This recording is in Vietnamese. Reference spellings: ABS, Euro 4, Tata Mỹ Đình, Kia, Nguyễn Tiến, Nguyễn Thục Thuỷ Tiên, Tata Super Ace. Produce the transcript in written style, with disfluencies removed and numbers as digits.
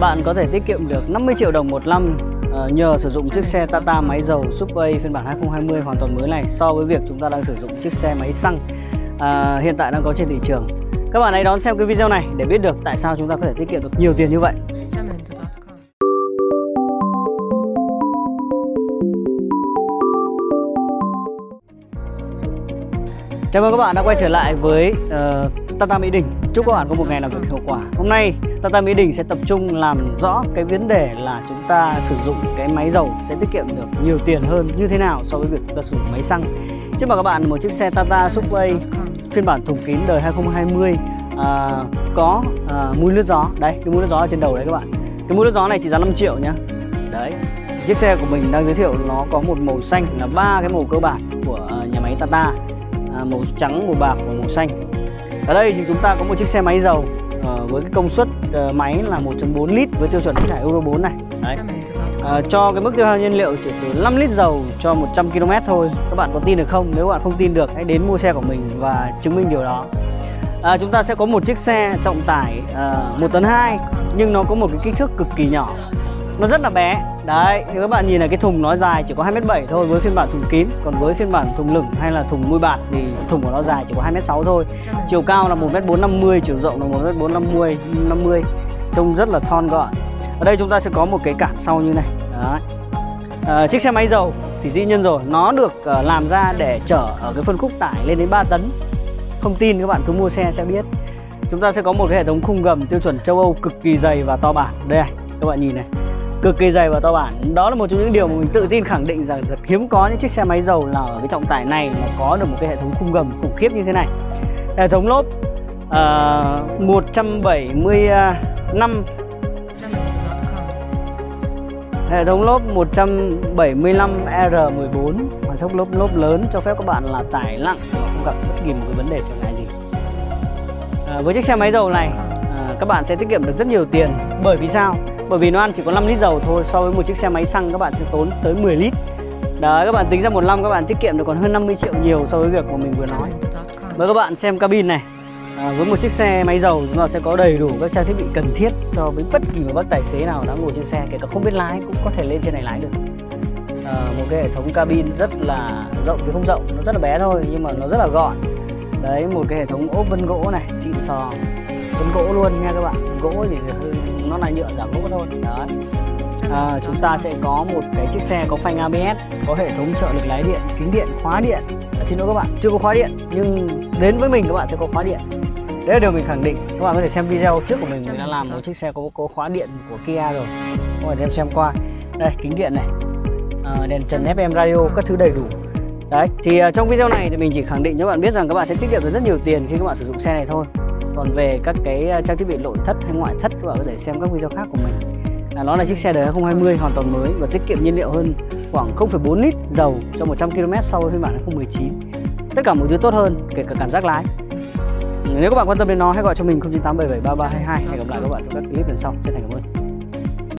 Bạn có thể tiết kiệm được 50 triệu đồng một năm nhờ sử dụng chiếc xe Tata máy dầu Super Ace phiên bản 2020 hoàn toàn mới này, so với việc chúng ta đang sử dụng chiếc xe máy xăng hiện tại đang có trên thị trường. Các bạn hãy đón xem cái video này để biết được tại sao chúng ta có thể tiết kiệm được nhiều tiền như vậy. Chào mừng các bạn đã quay trở lại với Tata Mỹ Đình. Chúc các bạn có một ngày làm việc hiệu quả. Hôm nay Tata Mỹ Đình sẽ tập trung làm rõ cái vấn đề là chúng ta sử dụng cái máy dầu sẽ tiết kiệm được nhiều tiền hơn như thế nào so với việc chúng ta sử dụng máy xăng. Trước mặt các bạn một chiếc xe Tata Super Ace phiên bản thùng kín đời 2020 có mũi lướt gió. Đấy, cái mũi lướt gió ở trên đầu đấy các bạn. Cái mũi lướt gió này chỉ giá 5 triệu nhá. Đấy. Chiếc xe của mình đang giới thiệu nó có một màu xanh, là ba cái màu cơ bản của nhà máy Tata. Màu trắng, màu bạc và màu xanh. Ở đây thì chúng ta có một chiếc xe máy dầu với cái công suất máy là 1.4 lít với tiêu chuẩn khí thải Euro 4 này. Đấy. Cho cái mức tiêu hao nhiên liệu chỉ từ 5 lít dầu cho 100 km thôi. Các bạn có tin được không? Nếu bạn không tin được hãy đến mua xe của mình và chứng minh điều đó. Chúng ta sẽ có một chiếc xe trọng tải 1,2 tấn nhưng nó có một cái kích thước cực kỳ nhỏ. Nó rất là bé. Đấy, thì các bạn nhìn là cái thùng nó dài chỉ có 2,7 m thôi với phiên bản thùng kín. Còn với phiên bản thùng lửng hay là thùng mui bạt thì thùng của nó dài chỉ có 2,6 m thôi. Chiều cao là 1,450 m, chiều rộng là 1,450 m. Trông rất là thon gọn. Ở đây chúng ta sẽ có một cái cản sau như này. Đấy. Chiếc xe máy dầu thì dĩ nhiên rồi, nó được làm ra để chở ở cái phân khúc tải lên đến 3 tấn. Không tin các bạn cứ mua xe sẽ biết. Chúng ta sẽ có một cái hệ thống khung gầm tiêu chuẩn châu Âu cực kỳ dày và to bản. Đây này, các bạn nhìn này. Cực kỳ dày và to bản. Đó là một trong những điều mà mình tự tin khẳng định rằng rất hiếm có những chiếc xe máy dầu nào ở cái trọng tải này mà có được một cái hệ thống khung gầm khủng khiếp như thế này. Hệ thống lốp 175 hệ thống lốp 175R14, hệ thống lốp lớn cho phép các bạn là tải nặng và không gặp bất kỳ một cái vấn đề trở ngại gì. Với chiếc xe máy dầu này các bạn sẽ tiết kiệm được rất nhiều tiền. Bởi vì sao? Bởi vì nó ăn chỉ có 5 lít dầu thôi, so với một chiếc xe máy xăng các bạn sẽ tốn tới 10 lít. Đấy, các bạn tính ra một năm các bạn tiết kiệm được còn hơn 50 triệu nhiều so với việc mà mình vừa nói. Mời các bạn xem cabin này. Với một chiếc xe máy dầu chúng ta sẽ có đầy đủ các trang thiết bị cần thiết cho với bất kỳ một bác tài xế nào đã ngồi trên xe, kể cả không biết lái cũng có thể lên trên này lái được. Một cái hệ thống cabin rất là rộng, thì không rộng, nó rất là bé thôi nhưng mà nó rất là gọn. Đấy, một cái hệ thống ốp vân gỗ này, xịn sò. Vân gỗ luôn nha các bạn. Gỗ thì nó là nhựa giảm gỗ thôi. Đấy. Chúng ta sẽ có một cái chiếc xe có phanh ABS, có hệ thống trợ lực lái điện, kính điện, khóa điện. Xin lỗi các bạn, chưa có khóa điện nhưng đến với mình các bạn sẽ có khóa điện. Đấy là điều mình khẳng định. Các bạn có thể xem video trước của mình đã làm một chiếc xe có khóa điện của Kia rồi. Các bạn xem qua. Đây, kính điện này, đèn trần FM radio, các thứ đầy đủ. Đấy, thì trong video này thì mình chỉ khẳng định cho các bạn biết rằng các bạn sẽ tiết kiệm được rất nhiều tiền khi các bạn sử dụng xe này thôi. Còn về các cái trang thiết bị nội thất hay ngoại thất các bạn có thể xem các video khác của mình. Nó là chiếc xe đời 2020 hoàn toàn mới và tiết kiệm nhiên liệu hơn khoảng 0,4 lít dầu cho 100 km so với phiên bản 2019. Tất cả mọi thứ tốt hơn, kể cả cảm giác lái. Nếu các bạn quan tâm đến nó hãy gọi cho mình 0987733322. Hẹn gặp lại các bạn trong các clip lần sau. Chân thành cảm ơn.